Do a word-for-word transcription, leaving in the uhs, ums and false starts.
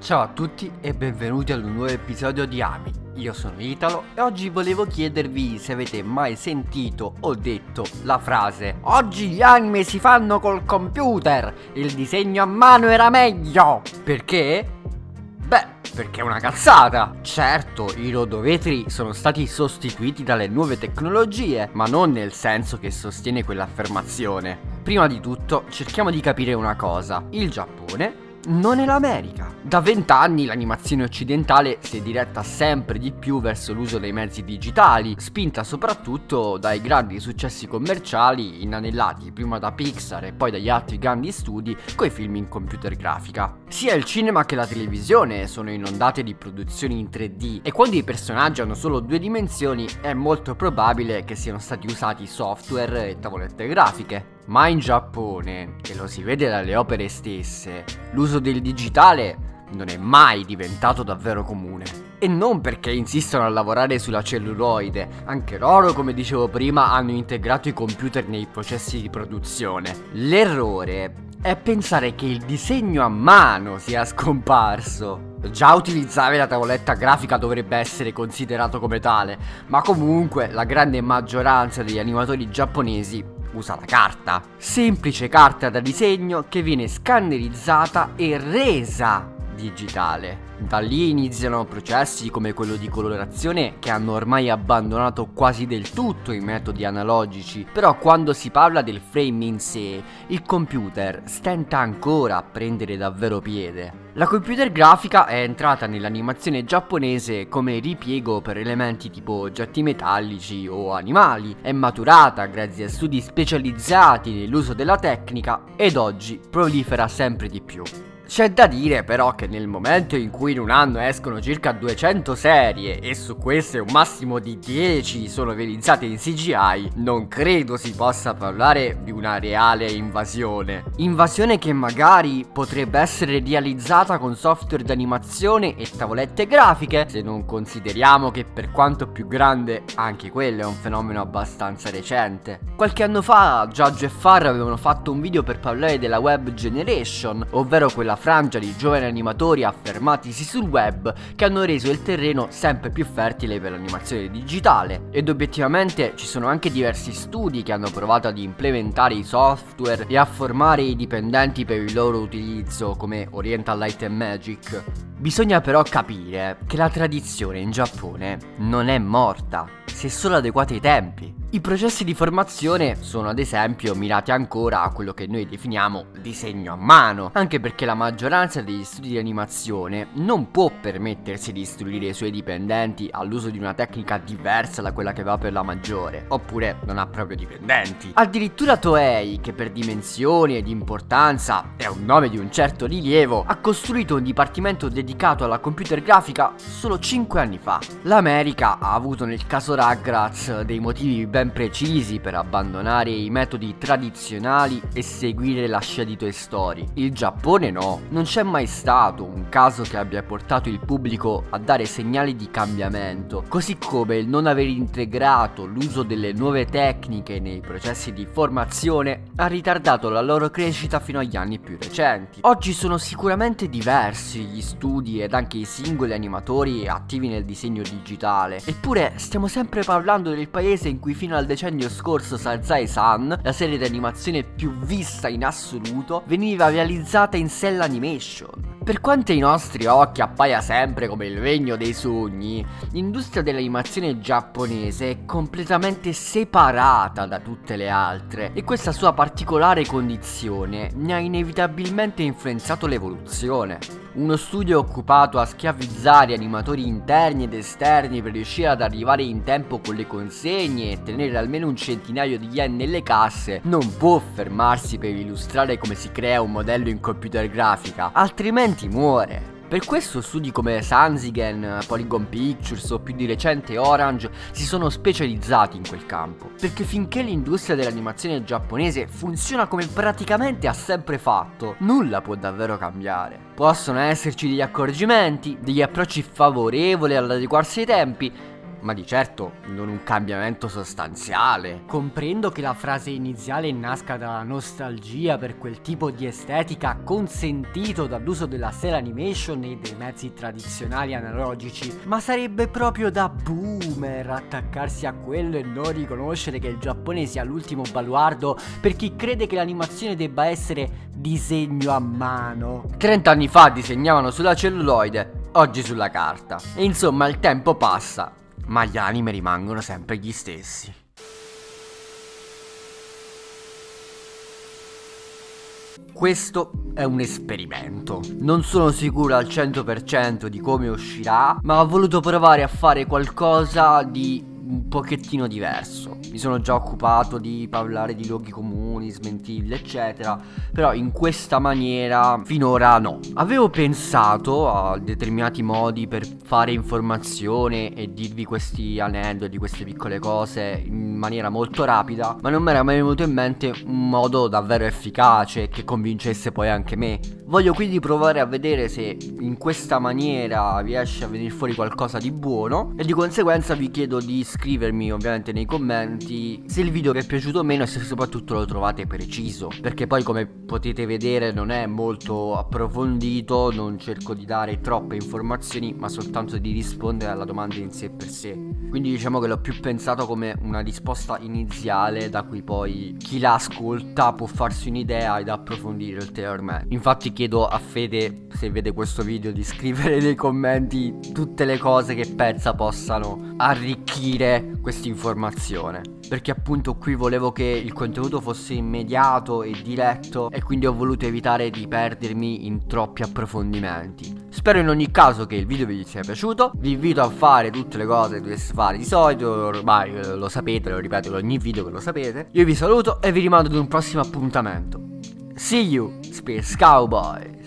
Ciao a tutti e benvenuti ad un nuovo episodio di Ami. Io sono Italo e oggi volevo chiedervi se avete mai sentito o detto la frase "Oggi gli anime si fanno col computer, il disegno a mano era meglio". Perché? Beh, perché è una cazzata! Certo, i rodovetri sono stati sostituiti dalle nuove tecnologie, ma non nel senso che sostiene quell'affermazione. Prima di tutto, cerchiamo di capire una cosa. Il Giappone non è l'America. Da vent'anni l'animazione occidentale si è diretta sempre di più verso l'uso dei mezzi digitali, spinta soprattutto dai grandi successi commerciali inanellati prima da Pixar e poi dagli altri grandi studi coi film in computer grafica. Sia il cinema che la televisione sono inondate di produzioni in tre D e quando i personaggi hanno solo due dimensioni è molto probabile che siano stati usati software e tavolette grafiche. Ma in Giappone, e lo si vede dalle opere stesse, l'uso del digitale non è mai diventato davvero comune. E non perché insistono a lavorare sulla celluloide, anche loro, come dicevo prima, hanno integrato i computer nei processi di produzione. L'errore è pensare che il disegno a mano sia scomparso. Già utilizzare la tavoletta grafica dovrebbe essere considerato come tale, ma comunque la grande maggioranza degli animatori giapponesi usa la carta, semplice carta da disegno che viene scannerizzata e resa digitale. Da lì iniziano processi come quello di colorazione che hanno ormai abbandonato quasi del tutto i metodi analogici, però quando si parla del frame in sé, il computer stenta ancora a prendere davvero piede. La computer grafica è entrata nell'animazione giapponese come ripiego per elementi tipo oggetti metallici o animali, è maturata grazie a studi specializzati nell'uso della tecnica ed oggi prolifera sempre di più. C'è da dire però che nel momento in cui in un anno escono circa duecento serie e su queste un massimo di dieci sono realizzate in C G I, non credo si possa parlare di una reale invasione. Invasione che magari potrebbe essere realizzata con software d'animazione e tavolette grafiche, se non consideriamo che per quanto più grande anche quello è un fenomeno abbastanza recente. Qualche anno fa Giorgio e Farro avevano fatto un video per parlare della web generation, ovvero quella frangia di giovani animatori affermatisi sul web che hanno reso il terreno sempre più fertile per l'animazione digitale, ed obiettivamente ci sono anche diversi studi che hanno provato ad implementare i software e a formare i dipendenti per il loro utilizzo, come Oriental Light and Magic. Bisogna però capire che la tradizione in Giappone non è morta, se solo adeguate ai tempi. I processi di formazione sono ad esempio mirati ancora a quello che noi definiamo disegno a mano, anche perché la maggioranza degli studi di animazione non può permettersi di istruire i suoi dipendenti all'uso di una tecnica diversa da quella che va per la maggiore, oppure non ha proprio dipendenti. Addirittura Toei, che per dimensioni ed importanza è un nome di un certo rilievo, ha costruito un dipartimento dedicato alla computer grafica solo cinque anni fa. L'America ha avuto nel caso Rugrats dei motivi ben precisi per abbandonare i metodi tradizionali e seguire la scia di Toy Story. Il Giappone no, non c'è mai stato un caso che abbia portato il pubblico a dare segnali di cambiamento, così come il non aver integrato l'uso delle nuove tecniche nei processi di formazione ha ritardato la loro crescita fino agli anni più recenti. Oggi sono sicuramente diversi gli studi ed anche i singoli animatori attivi nel disegno digitale, eppure stiamo sempre parlando del paese in cui fino al decennio scorso Sarzai-san, la serie di animazione più vista in assoluto, veniva realizzata in cell animation. Per quanto ai nostri occhi appaia sempre come il regno dei sogni, l'industria dell'animazione giapponese è completamente separata da tutte le altre e questa sua particolare condizione ne ha inevitabilmente influenzato l'evoluzione. Uno studio occupato a schiavizzare animatori interni ed esterni per riuscire ad arrivare in tempo con le consegne e tenere almeno un centinaio di yen nelle casse non può fermarsi per illustrare come si crea un modello in computer grafica, altrimenti muore. Per questo studi come Sanzigen, Polygon Pictures o più di recente Orange si sono specializzati in quel campo, perché finché l'industria dell'animazione giapponese funziona come praticamente ha sempre fatto, nulla può davvero cambiare. Possono esserci degli accorgimenti, degli approcci favorevoli all'adeguarsi ai tempi, ma di certo non un cambiamento sostanziale. Comprendo che la frase iniziale nasca dalla nostalgia per quel tipo di estetica consentito dall'uso della style animation e dei mezzi tradizionali analogici, ma sarebbe proprio da boomer attaccarsi a quello e non riconoscere che il Giappone sia l'ultimo baluardo per chi crede che l'animazione debba essere disegno a mano. trent'anni fa disegnavano sulla celluloide, oggi sulla carta. E insomma il tempo passa, ma gli anime rimangono sempre gli stessi. Questo è un esperimento. Non sono sicuro al cento per cento di come uscirà, ma ho voluto provare a fare qualcosa di un pochettino diverso. Mi sono già occupato di parlare di luoghi comuni, smentille eccetera, però in questa maniera finora no. Avevo pensato a determinati modi per fare informazione e dirvi questi aneddoti, queste piccole cose in maniera molto rapida, ma non mi era mai venuto in mente un modo davvero efficace che convincesse poi anche me. Voglio quindi provare a vedere se in questa maniera riesce a venire fuori qualcosa di buono, e di conseguenza vi chiedo di scrivermi ovviamente nei commenti se il video vi è piaciuto o meno e se soprattutto lo trovate preciso, perché poi come potete vedere non è molto approfondito, non cerco di dare troppe informazioni ma soltanto di rispondere alla domanda in sé per sé. Quindi diciamo che l'ho più pensato come una risposta iniziale da cui poi chi la ascolta può farsi un'idea ed approfondire ulteriormente. Infatti chiedo a Fede, se vede questo video, di scrivere nei commenti tutte le cose che pensa possano arricchire questa informazione, perché appunto qui volevo che il contenuto fosse immediato e diretto e quindi ho voluto evitare di perdermi in troppi approfondimenti. Spero in ogni caso che il video vi sia piaciuto. Vi invito a fare tutte le cose che dovete fare di solito, ormai lo sapete, lo ripeto in ogni video che lo sapete. Io vi saluto e vi rimando ad un prossimo appuntamento. See you, Space Cowboy!